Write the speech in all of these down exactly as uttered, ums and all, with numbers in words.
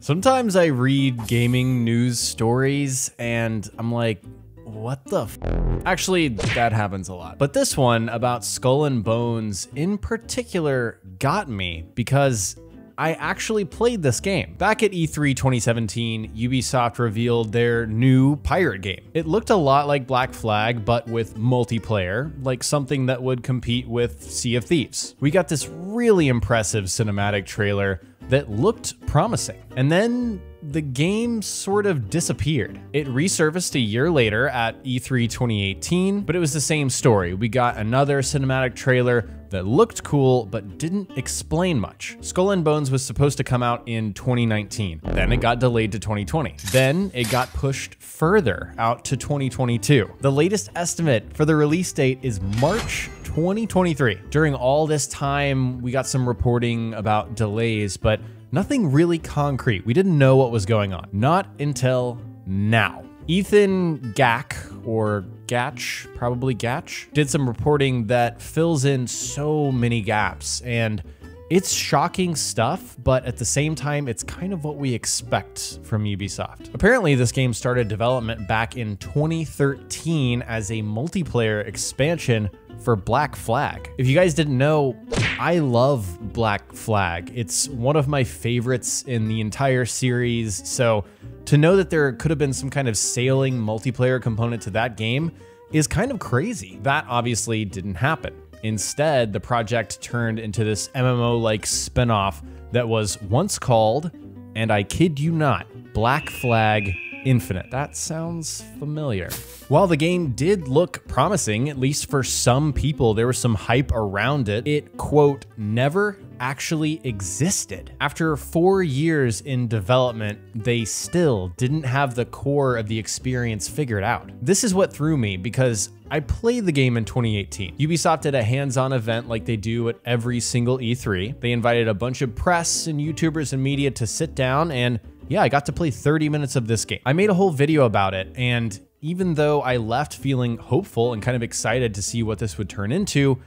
Sometimes I read gaming news stories and I'm like, what the f? Actually, that happens a lot. But this one about Skull and Bones in particular got me because I actually played this game. Back at E three twenty seventeen, Ubisoft revealed their new pirate game. It looked a lot like Black Flag, but with multiplayer, like something that would compete with Sea of Thieves. We got this really impressive cinematic trailer that looked promising. And then the game sort of disappeared. It resurfaced a year later at E three twenty eighteen, but it was the same story. We got another cinematic trailer that looked cool, but didn't explain much. Skull and Bones was supposed to come out in twenty nineteen. Then it got delayed to twenty twenty. Then it got pushed further out to twenty twenty-two. The latest estimate for the release date is March twenty twenty-three. During all this time, we got some reporting about delays, but nothing really concrete. We didn't know what was going on. Not until now. Ethan Gach, or Gach, probably Gach, did some reporting that fills in so many gaps, and it's shocking stuff, but at the same time, it's kind of what we expect from Ubisoft. Apparently, this game started development back in twenty thirteen as a multiplayer expansion for Black Flag. If you guys didn't know, I love Black Flag. It's one of my favorites in the entire series, so to know that there could have been some kind of sailing multiplayer component to that game is kind of crazy. That obviously didn't happen. Instead, the project turned into this M M O-like spinoff that was once called, and I kid you not, Black Flag Infinite. That sounds familiar. While the game did look promising, at least for some people, there was some hype around it. It, quote, never actually existed. After four years in development, they still didn't have the core of the experience figured out. This is what threw me because I played the game in twenty eighteen. Ubisoft did a hands-on event like they do at every single E three. They invited a bunch of press and YouTubers and media to sit down, and yeah, I got to play thirty minutes of this game. I made a whole video about it, and even though I left feeling hopeful and kind of excited to see what this would turn into,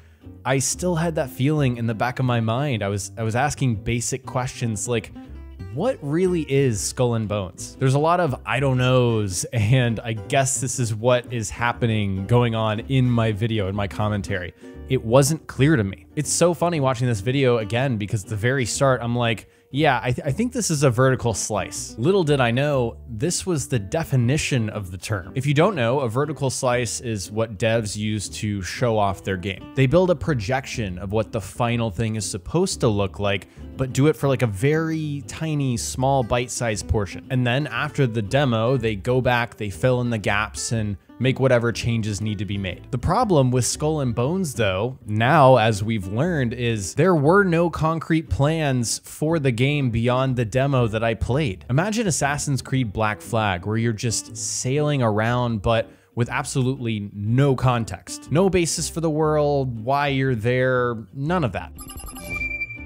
I still had that feeling in the back of my mind. I was I was asking basic questions like, what really is Skull and Bones? There's a lot of I don't knows, and I guess this is what is happening going on in my video, in my commentary. It wasn't clear to me. It's so funny watching this video again because at the very start, I'm like, yeah, I, th I think this is a vertical slice. Little did I know, this was the definition of the term. If you don't know, a vertical slice is what devs use to show off their game. They build a projection of what the final thing is supposed to look like, but do it for like a very tiny, small, bite-sized portion. And then after the demo, they go back, they fill in the gaps, and make whatever changes need to be made. The problem with Skull and Bones though, now as we've learned, is there were no concrete plans for the game beyond the demo that I played. Imagine Assassin's Creed Black Flag, where you're just sailing around, but with absolutely no context. No basis for the world, why you're there, none of that.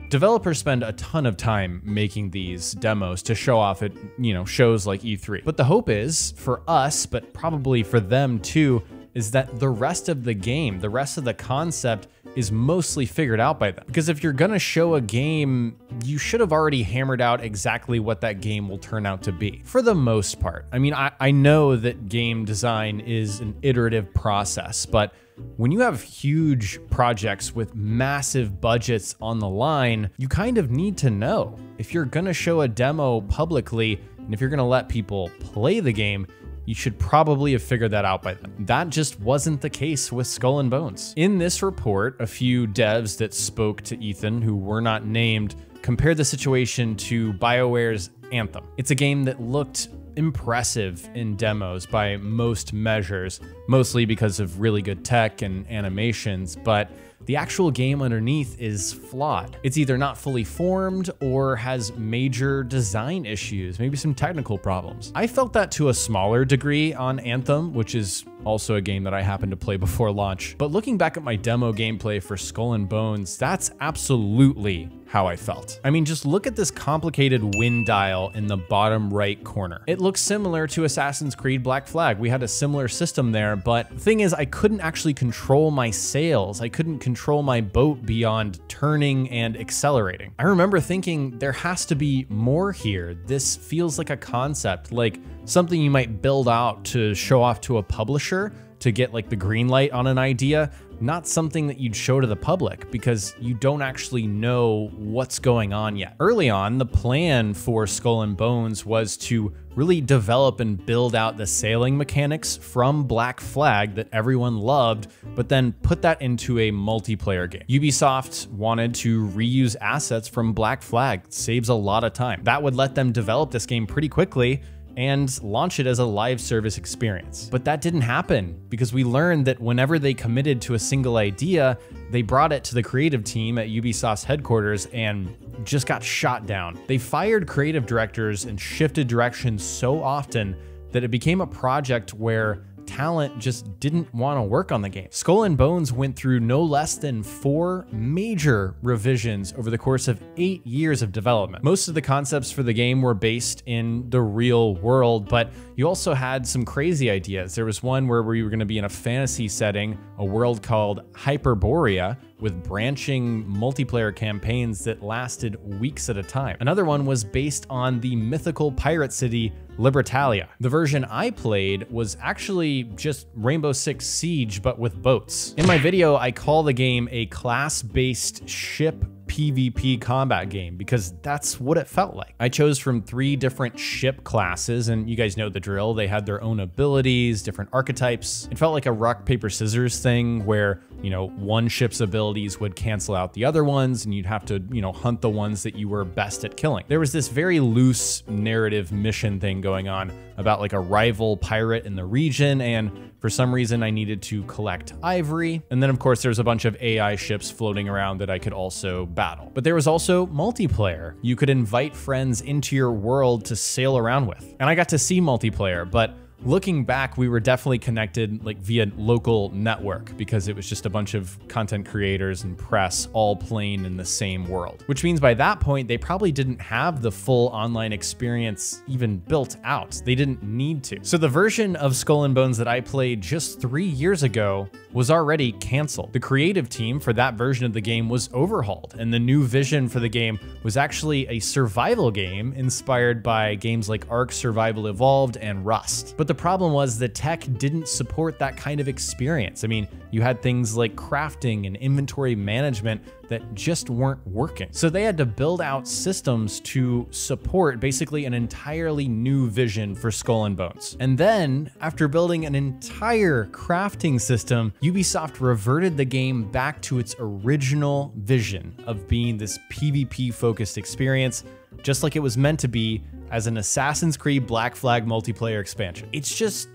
Developers spend a ton of time making these demos to show off at, you know, shows like E three. But the hope is, for us, but probably for them too, is that the rest of the game, the rest of the concept is mostly figured out by them. Because if you're gonna show a game, you should have already hammered out exactly what that game will turn out to be, for the most part. I mean, I, I know that game design is an iterative process, but when you have huge projects with massive budgets on the line, you kind of need to know. If you're gonna show a demo publicly, and if you're gonna let people play the game, you should probably have figured that out by them. That just wasn't the case with Skull and Bones. In this report, a few devs that spoke to Ethan, who were not named, compared the situation to BioWare's Anthem. It's a game that looked impressive in demos by most measures, mostly because of really good tech and animations, but the actual game underneath is flawed. It's either not fully formed or has major design issues, maybe some technical problems. I felt that to a smaller degree on Anthem, which is also a game that I happened to play before launch. But looking back at my demo gameplay for Skull and Bones, that's absolutely how I felt. I mean, just look at this complicated wind dial in the bottom right corner. It looks similar to Assassin's Creed Black Flag. We had a similar system there, but the thing is, I couldn't actually control my sails. I couldn't control control my boat beyond turning and accelerating. I remember thinking there has to be more here. This feels like a concept, like something you might build out to show off to a publisher to get like the green light on an idea, not something that you'd show to the public because you don't actually know what's going on yet. Early on, the plan for Skull and Bones was to really develop and build out the sailing mechanics from Black Flag that everyone loved, but then put that into a multiplayer game. Ubisoft wanted to reuse assets from Black Flag, saves a lot of time. That would let them develop this game pretty quickly and launch it as a live service experience. But that didn't happen because we learned that whenever they committed to a single idea, they brought it to the creative team at Ubisoft's headquarters and just got shot down. They fired creative directors and shifted directions so often that it became a project where talent just didn't want to work on the game. Skull and Bones went through no less than four major revisions over the course of eight years of development. Most of the concepts for the game were based in the real world, but you also had some crazy ideas. There was one where we were going to be in a fantasy setting, a world called Hyperborea, with branching multiplayer campaigns that lasted weeks at a time. Another one was based on the mythical pirate city Libertalia. The version I played was actually just Rainbow Six Siege, but with boats. In my video, I call the game a class-based ship P V P combat game because that's what it felt like. I chose from three different ship classes, and you guys know the drill. They had their own abilities, different archetypes. It felt like a rock, paper, scissors thing where, you know, one ship's abilities would cancel out the other ones and you'd have to, you know, hunt the ones that you were best at killing. There was this very loose narrative mission thing going on about like a rival pirate in the region, and for some reason I needed to collect ivory. And then of course there's a bunch of A I ships floating around that I could also battle. But there was also multiplayer. You could invite friends into your world to sail around with. And I got to see multiplayer, but looking back, we were definitely connected like via local network because it was just a bunch of content creators and press all playing in the same world. Which means by that point, they probably didn't have the full online experience even built out. They didn't need to. So the version of Skull and Bones that I played just three years ago was already canceled. The creative team for that version of the game was overhauled, and the new vision for the game was actually a survival game inspired by games like Ark Survival Evolved and Rust. But the problem was the tech didn't support that kind of experience. I mean, you had things like crafting and inventory management that just weren't working. So they had to build out systems to support basically an entirely new vision for Skull and Bones. And then after building an entire crafting system, Ubisoft reverted the game back to its original vision of being this P V P focused experience, just like it was meant to be as an Assassin's Creed Black Flag multiplayer expansion. It's just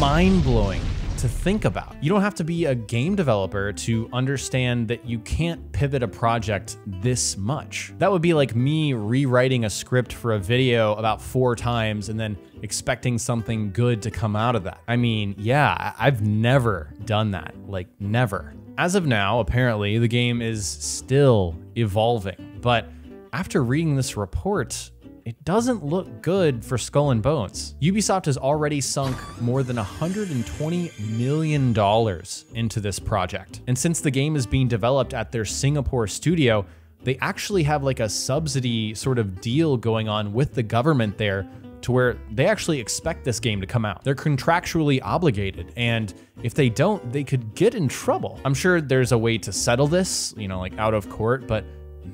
mind-blowing to think about. You don't have to be a game developer to understand that you can't pivot a project this much. That would be like me rewriting a script for a video about four times and then expecting something good to come out of that. I mean, yeah, I've never done that, like never. As of now, apparently the game is still evolving, but after reading this report, it doesn't look good for Skull and Bones. Ubisoft has already sunk more than one hundred twenty million dollars into this project. And since the game is being developed at their Singapore studio, they actually have like a subsidy sort of deal going on with the government there to where they actually expect this game to come out. They're contractually obligated, and if they don't, they could get in trouble. I'm sure there's a way to settle this, you know, like out of court, but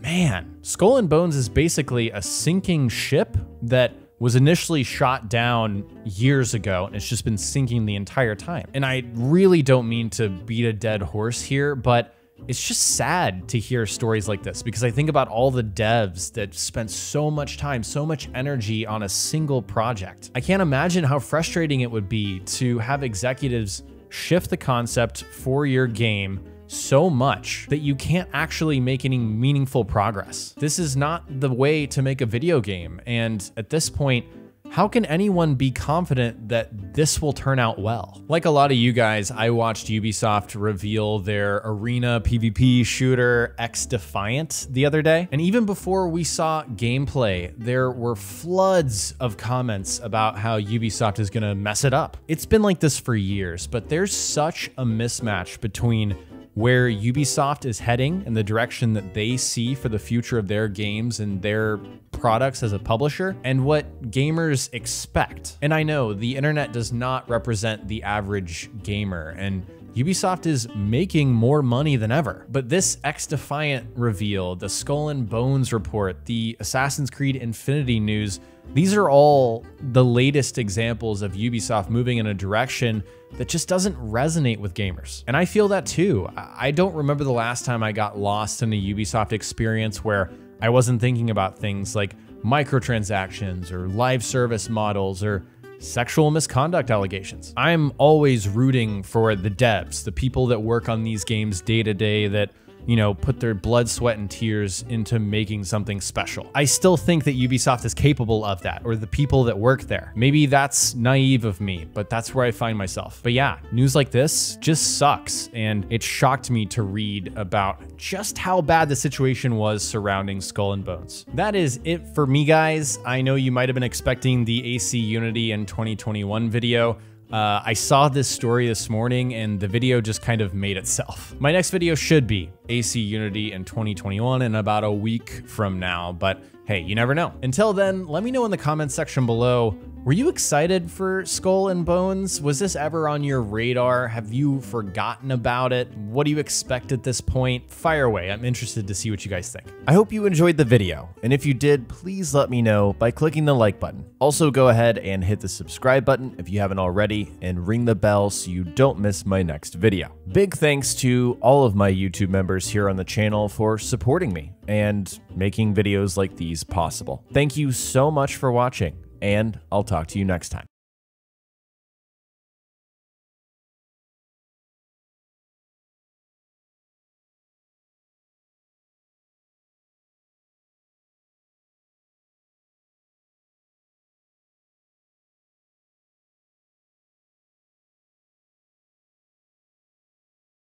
man, Skull and Bones is basically a sinking ship that was initially shot down years ago, and it's just been sinking the entire time. And I really don't mean to beat a dead horse here, but it's just sad to hear stories like this because I think about all the devs that spent so much time, so much energy on a single project. I can't imagine how frustrating it would be to have executives shift the concept for your game so much that you can't actually make any meaningful progress. This is not the way to make a video game, and at this point, how can anyone be confident that this will turn out well? Like a lot of you guys, I watched Ubisoft reveal their arena P V P shooter XDefiant the other day. And even before we saw gameplay, there were floods of comments about how Ubisoft is gonna mess it up. It's been like this for years, but there's such a mismatch between where Ubisoft is heading and the direction that they see for the future of their games and their products as a publisher, and what gamers expect. And I know the internet does not represent the average gamer, and Ubisoft is making more money than ever. But this XDefiant reveal, the Skull and Bones report, the Assassin's Creed Infinity news, these are all the latest examples of Ubisoft moving in a direction that just doesn't resonate with gamers. And I feel that too. I don't remember the last time I got lost in a Ubisoft experience where I wasn't thinking about things like microtransactions or live service models or sexual misconduct allegations. I'm always rooting for the devs, the people that work on these games day to day that, you know, put their blood, sweat, and tears into making something special. I still think that Ubisoft is capable of that, or the people that work there. Maybe that's naive of me, but that's where I find myself. But yeah, news like this just sucks, and it shocked me to read about just how bad the situation was surrounding Skull and Bones. That is it for me, guys. I know you might have been expecting the A C Unity in twenty twenty-one video. Uh, I saw this story this morning and the video just kind of made itself. My next video should be A C Unity in twenty twenty-one in about a week from now, but hey, you never know. Until then, let me know in the comments section below, were you excited for Skull and Bones? Was this ever on your radar? Have you forgotten about it? What do you expect at this point? Fire away, I'm interested to see what you guys think. I hope you enjoyed the video, and if you did, please let me know by clicking the like button. Also go ahead and hit the subscribe button if you haven't already, and ring the bell so you don't miss my next video. Big thanks to all of my YouTube members here on the channel for supporting me and making videos like these possible. Thank you so much for watching, and I'll talk to you next time.